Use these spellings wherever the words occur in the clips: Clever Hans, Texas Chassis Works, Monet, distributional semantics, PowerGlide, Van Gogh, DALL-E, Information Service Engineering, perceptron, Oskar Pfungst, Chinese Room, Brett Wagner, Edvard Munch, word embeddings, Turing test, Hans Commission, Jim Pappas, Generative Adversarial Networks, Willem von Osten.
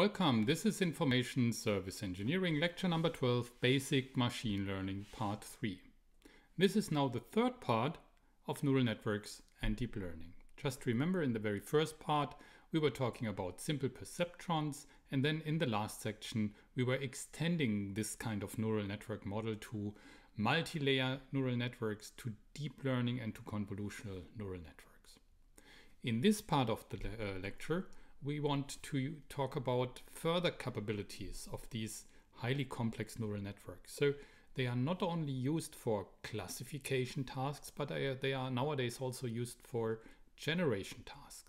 Welcome, this is Information Service Engineering, lecture number 12, Basic Machine Learning, part 3. This is now the third part of neural networks and deep learning. Just remember, in the very first part, we were talking about simple perceptrons, and then in the last section, we were extending this kind of neural network model to multi-layer neural networks, to deep learning, and to convolutional neural networks. In this part of the lecture, we want to talk about further capabilities of these highly complex neural networks. So they are not only used for classification tasks, but they are nowadays also used for generation tasks.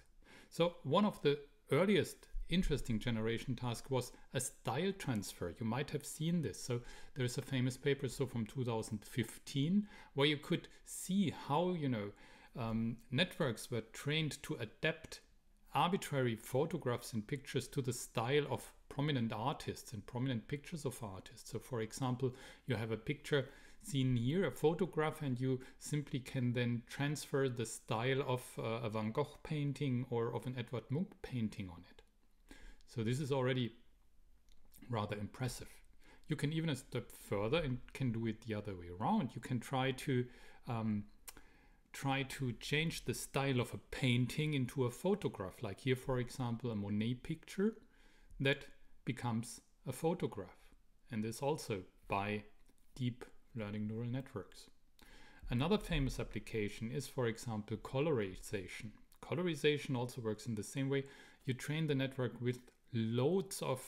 So one of the earliest interesting generation task was a style transfer. You might have seen this. So there is a famous paper from 2015 where you could see how networks were trained to adapt arbitrary photographs and pictures to the style of prominent artists and prominent pictures of artists. So for example, you have a picture seen here, a photograph, and you simply can then transfer the style of a Van Gogh painting or of an Edvard Munch painting on it. So this is already rather impressive. You can even a step further and can do it the other way around. You can try to change the style of a painting into a photograph, like here, for example, a Monet picture that becomes a photograph. And this also by deep learning neural networks. Another famous application is, for example, colorization. Colorization also works in the same way. You train the network with loads of,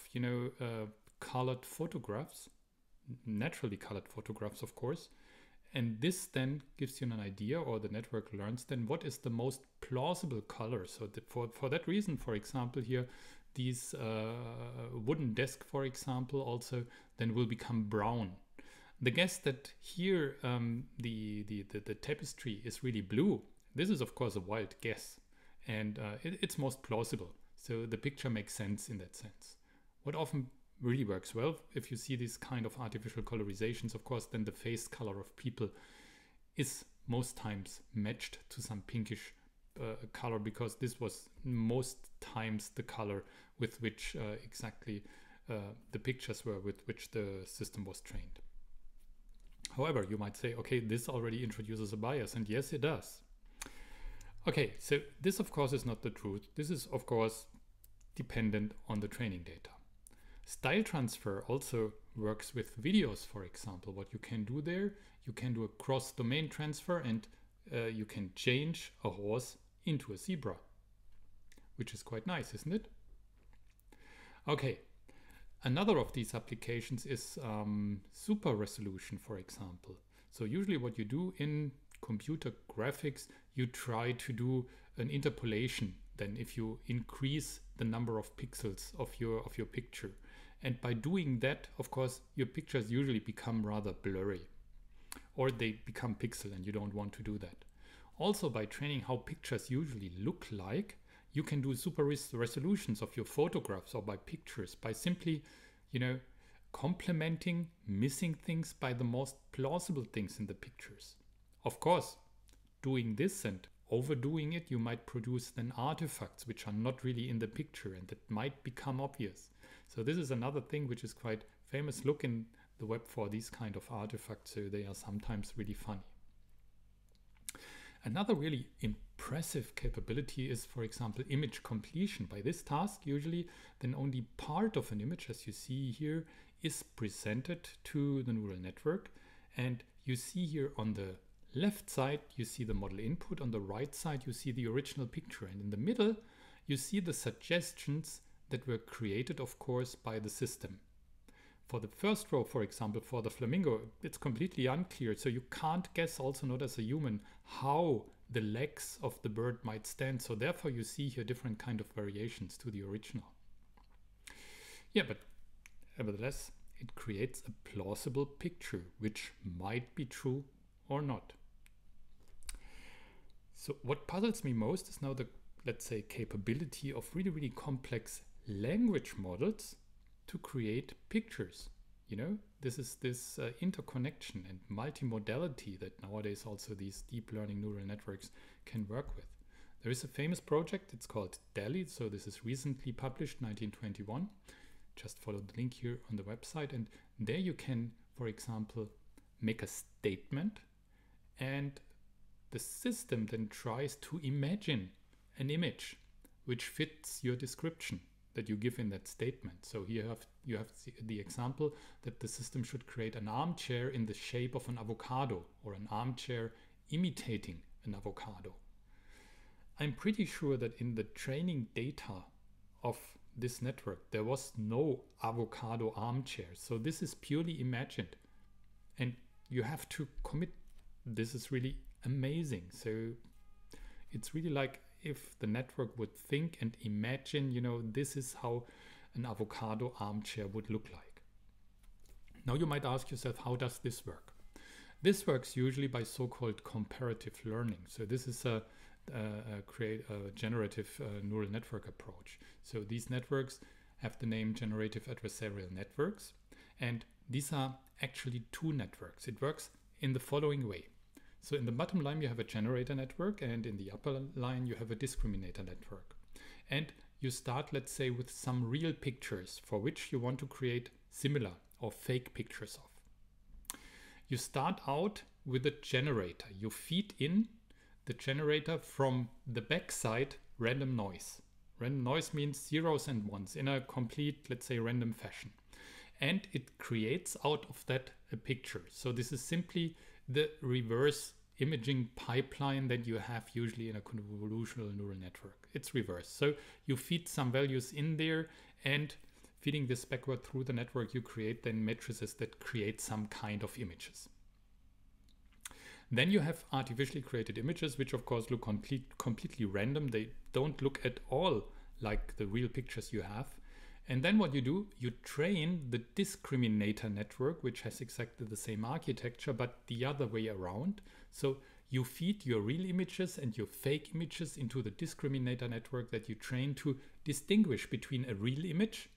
colored photographs, naturally colored photographs, of course. And this then gives you an idea, or the network learns then what is the most plausible color. So for that reason, for example, here, these wooden desk, for example, also then will become brown. The guess that here the tapestry is really blue, this is of course a wild guess, and it's most plausible. So the picture makes sense in that sense. What often really works well, if you see these kind of artificial colorizations, of course, then the face color of people is most times matched to some pinkish color, because this was most times the color with which the pictures were, with which the system was trained. However, you might say, okay, this already introduces a bias, and yes, it does. Okay, so this, of course, is not the truth. This is, of course, dependent on the training data. Style transfer also works with videos, for example. What you can do there, you can do a cross-domain transfer, and you can change a horse into a zebra, which is quite nice, isn't it? Okay, another of these applications is super resolution, for example. So usually what you do in computer graphics, you try to do an interpolation then if you increase the number of pixels of your picture. And by doing that, of course, your pictures usually become rather blurry, or they become pixel, and you don't want to do that. Also, by training how pictures usually look like, you can do super resolutions of your photographs or by pictures by simply, complementing missing things by the most plausible things in the pictures. Of course, doing this and overdoing it, you might produce then artifacts which are not really in the picture, and that might become obvious. So this is another thing which is quite famous. Look in the web for these kind of artifacts. So they are sometimes really funny. Another really impressive capability is, for example, image completion. By this task, usually then only part of an image, as you see here, is presented to the neural network. And you see here on the left side, you see the model input. On the right side, you see the original picture. And in the middle, you see the suggestions that were created, of course, by the system. For the first row, for example, for the flamingo, it's completely unclear. So you can't guess, also not as a human, how the legs of the bird might stand. So therefore, you see here different kind of variations to the original. Yeah, but nevertheless, it creates a plausible picture, which might be true or not. So what puzzles me most is now the, let's say, capability of really, really complex language models to create pictures. This is this interconnection and multimodality that nowadays also these deep learning neural networks can work with. There is a famous project, it's called DALL-E, so this is recently published, 1921. Just follow the link here on the website, and there you can, for example, make a statement, and the system then tries to imagine an image which fits your description that you give in that statement. So here you have the example that the system should create an armchair in the shape of an avocado, or an armchair imitating an avocado. I'm pretty sure that in the training data of this network, there was no avocado armchair. So this is purely imagined. And you have to commit. This is really amazing. So it's really like if the network would think and imagine, you know, this is how an avocado armchair would look like. Now you might ask yourself, how does this work? This works usually by so-called comparative learning. So this is a generative neural network approach. So these networks have the name generative adversarial networks, and these are actually two networks. It works in the following way. So in the bottom line you have a generator network, and in the upper line you have a discriminator network. And you start, let's say, with some real pictures for which you want to create similar or fake pictures of. You start out with a generator. You feed in the generator from the backside random noise. Random noise means zeros and ones in a complete, let's say, random fashion. And it creates out of that a picture. So this is simply the reverse imaging pipeline that you have usually in a convolutional neural network. It's reverse. So you feed some values in there, and feeding this backward through the network, you create then matrices that create some kind of images. Then you have artificially created images, which of course look completely random. They don't look at all like the real pictures you have. And then what you do, you train the discriminator network, which has exactly the same architecture, but the other way around. So you feed your real images and your fake images into the discriminator network that you train to distinguish between a real image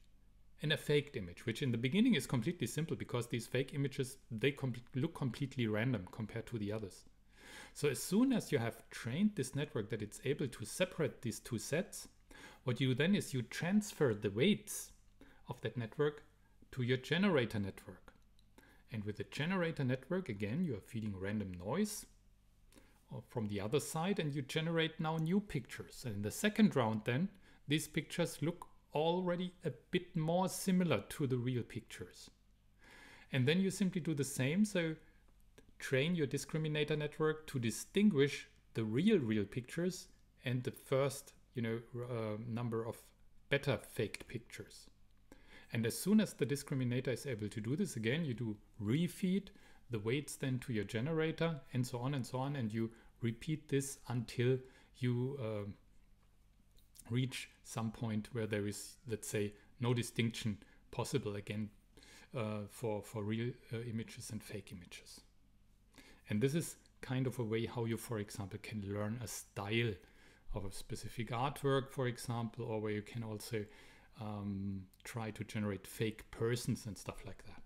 and a faked image, which in the beginning is completely simple because these fake images, they look completely random compared to the others. So as soon as you have trained this network that it's able to separate these two sets, what you do then is you transfer the weights of that network to your generator network. And with the generator network, again, you are feeding random noise from the other side, and you generate now new pictures. And in the second round then, these pictures look already a bit more similar to the real pictures. And then you simply do the same. So train your discriminator network to distinguish the real pictures and the first, you know, number of better faked pictures. And as soon as the discriminator is able to do this, again, you do refeed the weights then to your generator, and so on and so on, and you repeat this until you reach some point where there is, let's say, no distinction possible again for real images and fake images. And this is kind of a way how you, for example, can learn a style of a specific artwork, for example, or where you can also try to generate fake persons and stuff like that.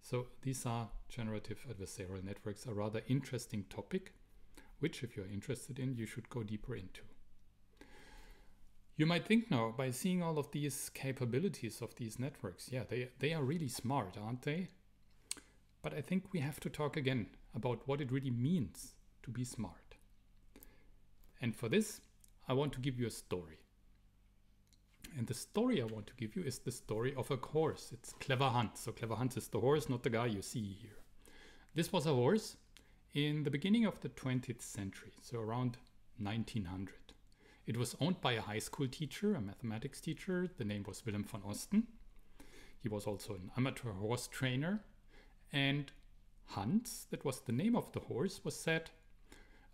So these are generative adversarial networks, a rather interesting topic, which if you're interested in, you should go deeper into. You might think now, by seeing all of these capabilities of these networks, yeah, they are really smart, aren't they? But I think we have to talk again about what it really means to be smart. And for this, I want to give you a story. And the story I want to give you is the story of a horse. It's Clever Hans. So Clever Hans is the horse, not the guy you see here. This was a horse in the beginning of the 20th century, so around 1900. It was owned by a high school teacher, a mathematics teacher. The name was Willem von Osten. He was also an amateur horse trainer. And Hans, that was the name of the horse, was said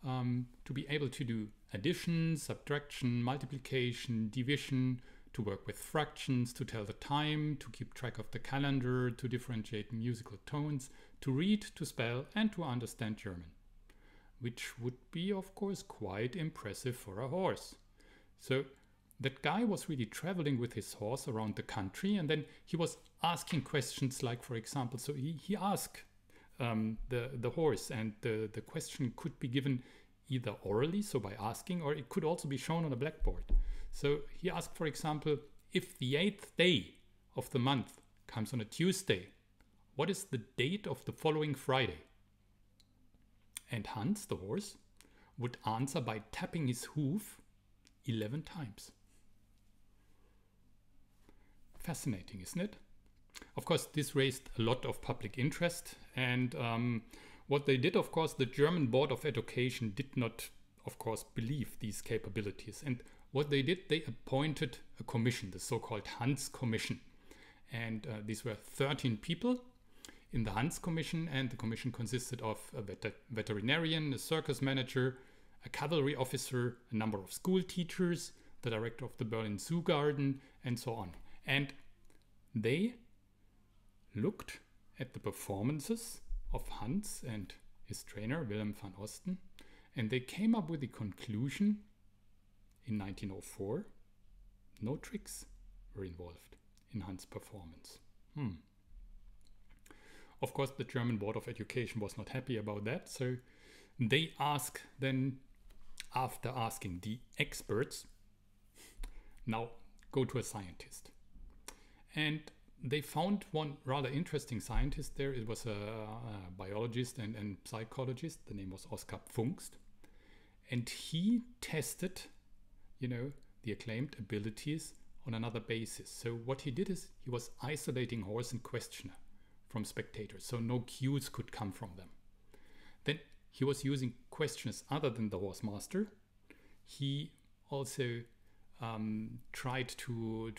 to be able to do addition, subtraction, multiplication, division, to work with fractions, to tell the time, to keep track of the calendar, to differentiate musical tones, to read, to spell, and to understand German. Which would be, of course, quite impressive for a horse. So that guy was really traveling with his horse around the country, and then he was asking questions like, for example, so he asked the horse, and the question could be given either orally, so by asking, or it could also be shown on a blackboard. So he asked, for example, if the 8th day of the month comes on a Tuesday, what is the date of the following Friday? And Hans, the horse, would answer by tapping his hoof 11 times. Fascinating, isn't it? Of course, this raised a lot of public interest, and what they did, of course, the German Board of Education did not, of course, believe these capabilities. And what they did, they appointed a commission, the so-called Hans Commission. And these were 13 people in the Hans Commission, and the commission consisted of a veterinarian, a circus manager, a cavalry officer, a number of school teachers, the director of the Berlin Zoo Garden, and so on. And they looked at the performances of Hans and his trainer, Willem von Osten, and they came up with the conclusion in 1904, no tricks were involved in Hans' performance. Of course, the German Board of Education was not happy about that, so they asked then, after asking the experts, now go to a scientist. And they found one rather interesting scientist there. It was a biologist and psychologist. The name was Oskar Pfungst. And he tested, you know, the acclaimed abilities on another basis. So what he did is he was isolating horse and questioner from spectators. So no cues could come from them. Then he was using questioners other than the horse master. He also tried to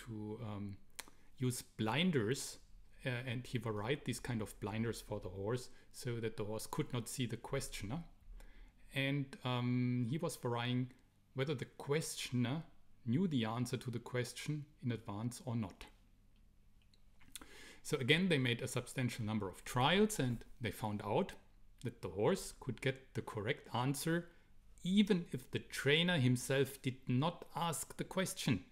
use blinders, and he varied these kind of blinders for the horse so that the horse could not see the questioner. And he was varying whether the questioner knew the answer to the question in advance or not. So again, they made a substantial number of trials, and they found out that the horse could get the correct answer even if the trainer himself did not ask the question,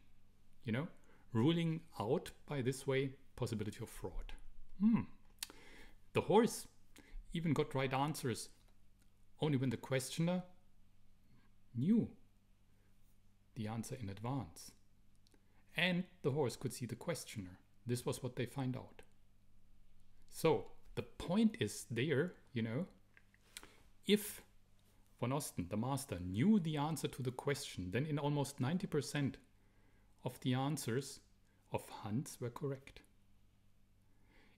you know, ruling out by this way possibility of fraud. The horse even got right answers only when the questioner knew the answer in advance. And the horse could see the questioner. This was what they find out. So the point is there, you know, if von Osten, the master, knew the answer to the question, then in almost 90% of the answers of Hans were correct.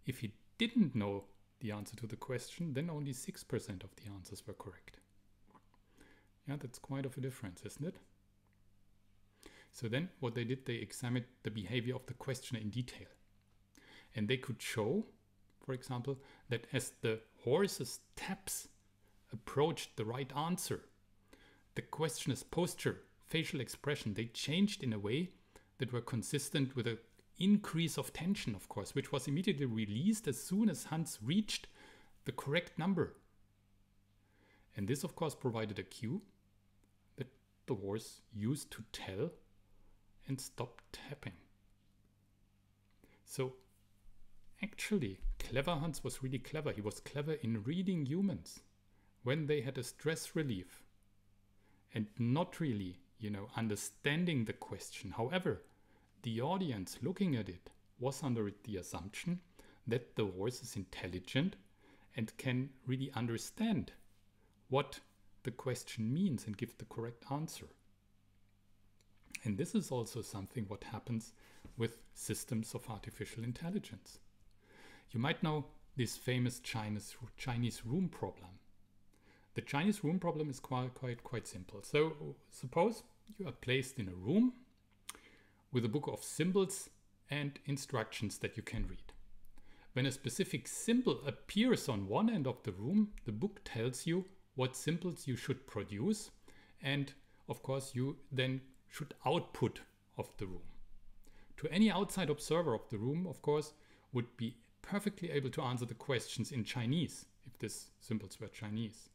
If he didn't know the answer to the question, then only 6% of the answers were correct. Yeah, that's quite of a difference, isn't it? So then what they did, they examined the behavior of the questioner in detail. And they could show, for example, that as the horse's taps approached the right answer, the questioner's posture, facial expression, they changed in a way that were consistent with an increase of tension, of course, which was immediately released as soon as Hans reached the correct number. And this, of course, provided a cue that the horse used to tell and stop tapping. So actually, Clever Hans was really clever. He was clever in reading humans when they had a stress relief and not really, you know, understanding the question. However, the audience looking at it was under the assumption that the horse is intelligent and can really understand what the question means and give the correct answer. And this is also something what happens with systems of artificial intelligence. You might know this famous Chinese room problem. The Chinese room problem is quite simple. So suppose you are placed in a room with a book of symbols and instructions that you can read. When a specific symbol appears on one end of the room, the book tells you what symbols you should produce, and of course you then should output of the room. To any outside observer of the room, of course, would be perfectly able to answer the questions in Chinese if these symbols were Chinese.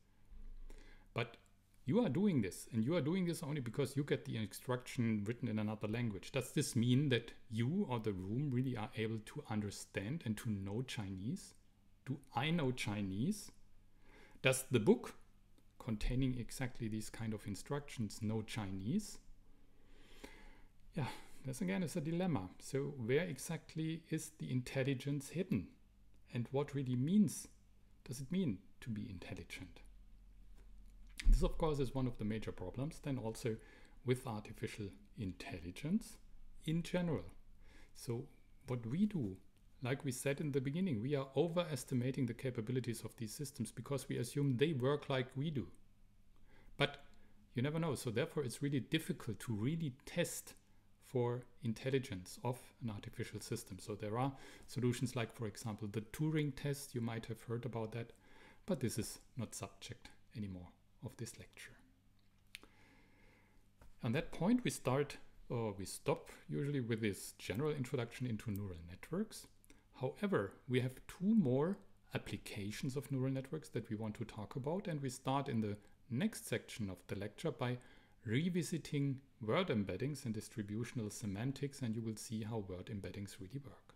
But you are doing this, and you are doing this only because you get the instruction written in another language. Does this mean that you or the room really are able to understand and to know Chinese? Do I know Chinese? Does the book containing exactly these kind of instructions, no Chinese? Yeah, this again is a dilemma. So where exactly is the intelligence hidden? And what really does it mean to be intelligent? This, of course, is one of the major problems then also with artificial intelligence in general. So what we do, like we said in the beginning, we are overestimating the capabilities of these systems because we assume they work like we do. But you never know. So therefore, it's really difficult to really test for intelligence of an artificial system. So there are solutions like, for example, the Turing test. You might have heard about that, but this is not subject anymore of this lecture. On that point, we stop usually with this general introduction into neural networks. However, we have two more applications of neural networks that we want to talk about, and we start in the next section of the lecture by revisiting word embeddings and distributional semantics, and you will see how word embeddings really work.